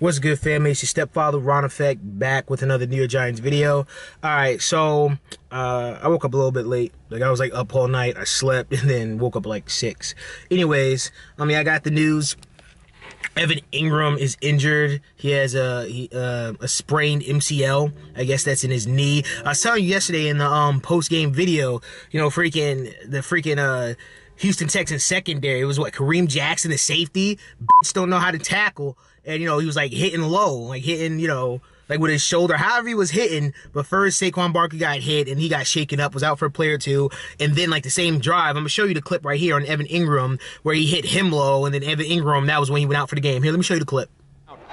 What's good, family? It's your stepfather, Ron Effect, back with another New York Giants video. Alright, so I woke up a little bit late. Like, I was like up all night. I slept and then woke up like 6. Anyways, I got the news. Evan Engram is injured. He has a sprained MCL. I guess that's in his knee. I was telling you yesterday in the post-game video, you know, the freaking Houston Texans secondary. It was what, Kareem Jackson, the safety? Bitch don't know how to tackle. And, you know, he was like hitting low, like hitting, you know, like with his shoulder, however he was hitting. But first, Saquon Barkley got hit, and he got shaken up, was out for a play or two. And then, like, the same drive, I'm going to show you the clip right here on Evan Engram, where he hit him low, and then Evan Engram, that was when he went out for the game. Here, let me show you the clip. Younger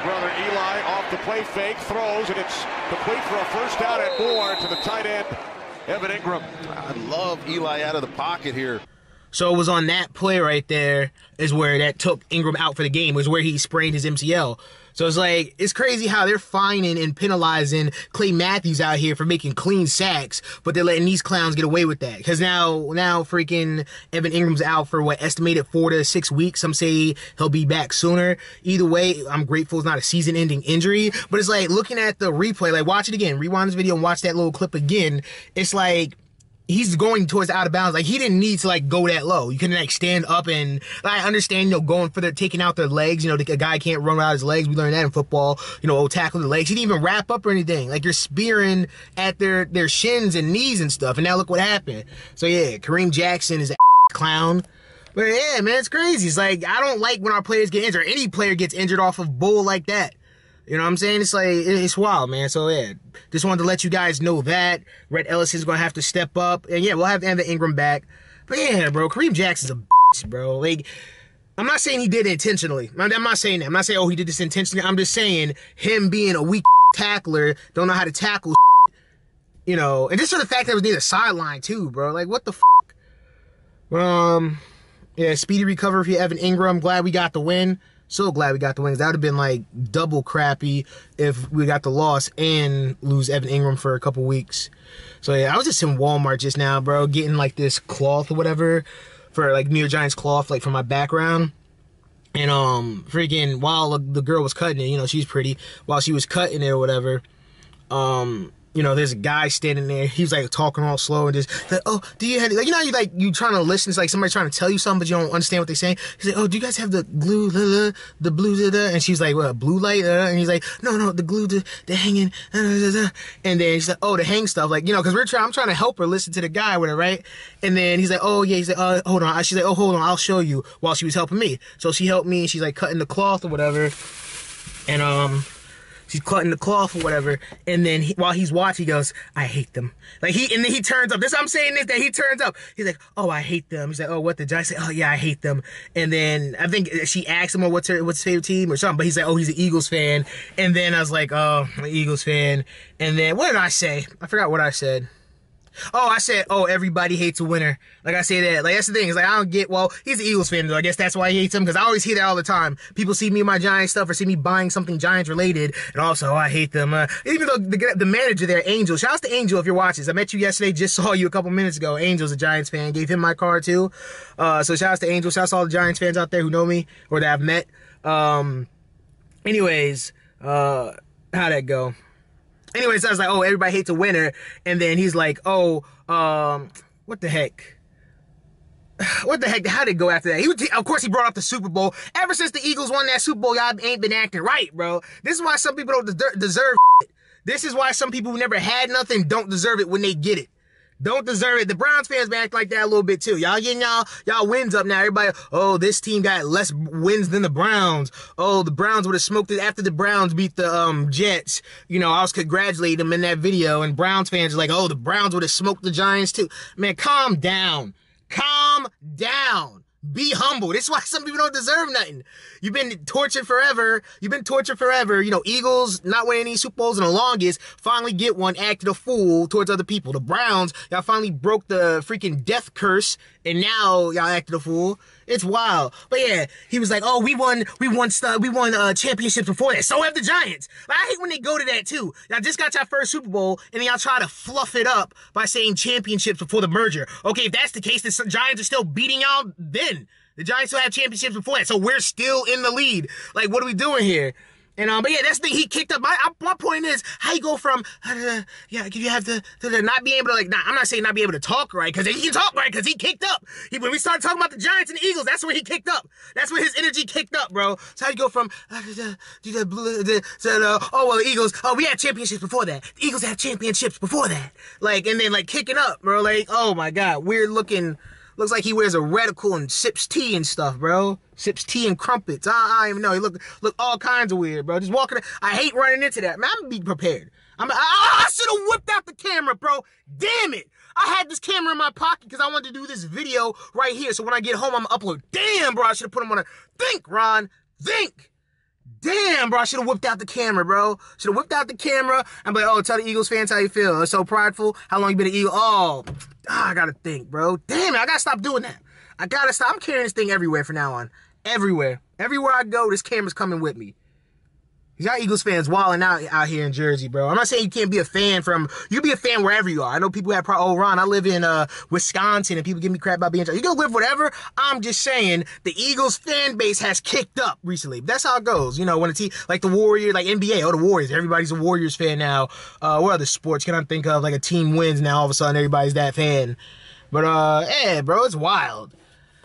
brother Eli off the play fake, throws, and it's complete for a first down and more to the tight end, Evan Engram. I love Eli out of the pocket here. So it was on that play right there is where that took Engram out for the game, was where he sprained his MCL. So it's like, it's crazy how they're fining and penalizing Clay Matthews out here for making clean sacks, but they're letting these clowns get away with that. Because now freaking Evan Engram's out for what, estimated 4 to 6 weeks. Some say he'll be back sooner. Either way, I'm grateful it's not a season-ending injury. But it's like, looking at the replay, like, watch it again. Rewind this video and watch that little clip again. It's like, he's going towards out of bounds. Like, he didn't need to, like, go that low. You couldn't, like, stand up and, like, I understand, you know, going for their, taking out their legs. You know, a guy can't run without his legs. We learned that in football. You know, tackle the legs. He didn't even wrap up or anything. Like, you're spearing at their shins and knees and stuff. And now look what happened. So, yeah, Kareem Jackson is an clown. But, yeah, man, it's crazy. It's like, I don't like when our players get injured. Any player gets injured off of bull like that. You know what I'm saying? It's like, it's wild, man. So, yeah, just wanted to let you guys know that. Rhett Ellison's going to have to step up. And, yeah, we'll have Evan Engram back. But, yeah, bro, Kareem Jackson's a bitch, bro. Like, I'm not saying he did it intentionally. I'm not saying that. I'm not saying, oh, he did this intentionally. I'm just saying him being a weak tackler, don't know how to tackle, you know. And just for the fact that it was near the sideline, too, bro. Like, what the fuck? But, yeah, speedy recovery for Evan Engram. Glad we got the win. So glad we got the wins. That would have been like double crappy if we got the loss and lose Evan Engram for a couple weeks. So yeah, I was just in Walmart just now, bro, getting like this cloth or whatever for like New York Giants cloth, like for my background. And freaking while the girl was cutting it, you know, she's pretty. While she was cutting it or whatever, you know, there's a guy standing there. He was like talking all slow and just like, oh, do you have, like, you know, you like, you trying to listen. It's like somebody trying to tell you something, but you don't understand what they're saying. He's like, oh, do you guys have the glue, the blue, and she's like, what, blue light? And he's like, no, the glue, the hanging, and then she's like, oh, the hang stuff, like, you know, because I'm trying to help her listen to the guy with it, right? And then he's like, oh yeah, he's like, hold on. She's like, oh, hold on, I'll show you. While she was helping me, so she helped me, and she's like cutting the cloth or whatever, and she's cutting the cloth or whatever, and then while he's watching, he goes, I hate them. Like, and then he turns up. That's what I'm saying, is that he turns up. He's like, oh, I hate them. He's like, oh, what the Giants? Say, oh, yeah, I hate them. And then I think she asked him, oh, what's his favorite team or something, but he's like, oh, he's an Eagles fan. And then I was like, oh, I'm an Eagles fan. And then what did I say? I forgot what I said. Oh, I said, oh, everybody hates a winner. Like, I say that. Like, that's the thing. It's like, I don't get, well, he's an Eagles fan, though. I guess that's why he hates him, because I always hear that all the time. People see me and my Giants stuff or see me buying something Giants-related, and also, oh, I hate them. Even though the manager there, Angel, shout out to Angel if you're watching. I met you yesterday, just saw you a couple minutes ago. Angel's a Giants fan. Gave him my card, too. So shout out to Angel. Shout out to all the Giants fans out there who know me or that I've met. Anyways, how'd that go? Anyways, I was like, oh, everybody hates a winner. And then he's like, oh, what the heck? What the heck? How did it go after that? Of course, he brought up the Super Bowl. Ever since the Eagles won that Super Bowl, y'all ain't been acting right, bro. This is why some people don't deserve it. This is why some people who never had nothing don't deserve it when they get it. Don't deserve it. The Browns fans been acting like that a little bit, too. Y'all getting y'all wins up now. Everybody, oh, this team got less wins than the Browns. Oh, the Browns would have smoked it after the Browns beat the Jets. You know, I was congratulating them in that video, and Browns fans are like, oh, the Browns would have smoked the Giants, too. Man, calm down. Calm down. Be humble. That's why some people don't deserve nothing. You've been tortured forever. You know, Eagles not winning any Super Bowls in the longest. Finally get one, acted a fool towards other people. The Browns, y'all finally broke the freaking death curse, and now y'all acted a fool. It's wild. But yeah, he was like, oh, we won championships before that. So have the Giants. But I hate when they go to that too. Y'all just got your first Super Bowl, and then y'all try to fluff it up by saying championships before the merger. Okay, if that's the case, the Giants are still beating y'all then. The Giants still have championships before that, so we're still in the lead. Like, what are we doing here? And but yeah, that's the thing. He kicked up. My point is, how you go from you have to not be able to I'm not saying not be able to talk right, because he can talk right, because he kicked up. When we started talking about the Giants and the Eagles, that's where he kicked up. That's where his energy kicked up, bro. So how you go from oh well, the Eagles. Oh, we had championships before that. The Eagles have championships before that. Like, and then like kicking up, bro. Like, oh my God, weird looking. Looks like he wears a reticle and sips tea and stuff, bro. Sips tea and crumpets. I don't even know. He look all kinds of weird, bro. Just walking. I hate running into that. Man, I'm gonna be prepared. I should have whipped out the camera, bro. Damn it. I had this camera in my pocket because I wanted to do this video right here. So when I get home, I'm gonna upload. Damn, bro. I should have put him on a... Think, Ron. Think. Damn, bro, I should have whipped out the camera, bro. Should have whipped out the camera. I'm like, oh, tell the Eagles fans how you feel. It's so prideful. How long you been an Eagle? Oh, I got to think, bro. Damn it, I got to stop doing that. I got to stop. I'm carrying this thing everywhere from now on. Everywhere. Everywhere I go, this camera's coming with me. Y'all Eagles fans wilding out here in Jersey, bro. I'm not saying you can't be a fan from... You be a fan wherever you are. I know people have probably... Oh, Ron, I live in Wisconsin, and people give me crap about being... You can live whatever. I'm just saying the Eagles fan base has kicked up recently. That's how it goes. You know, when a team... Like the Warriors, like NBA. Oh, the Warriors. Everybody's a Warriors fan now. What other sports can I think of? Like a team wins now, all of a sudden everybody's that fan. But, yeah, bro, it's wild.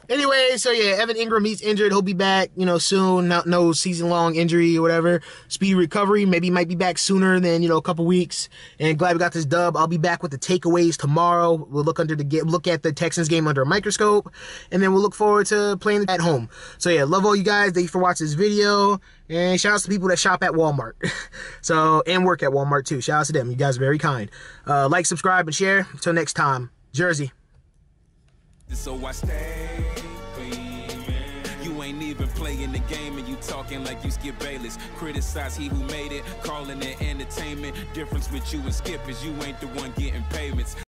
Anyway, so yeah, Evan Engram, he's injured. He'll be back, you know, soon. No season-long injury or whatever. Speedy recovery. Maybe he might be back sooner than, you know, a couple weeks. And glad we got this dub. I'll be back with the takeaways tomorrow. We'll look at the Texans game under a microscope. And then we'll look forward to playing at home. So yeah, love all you guys. Thank you for watching this video. And shout out to people that shop at Walmart. So, and work at Walmart too. Shout out to them. You guys are very kind. Like, subscribe, and share. Until next time. Jersey. So I stay clean. You ain't even playing the game, and you talking like you Skip Bayless. Criticize he who made it, calling it entertainment. Difference with you and Skip is you ain't the one getting payments.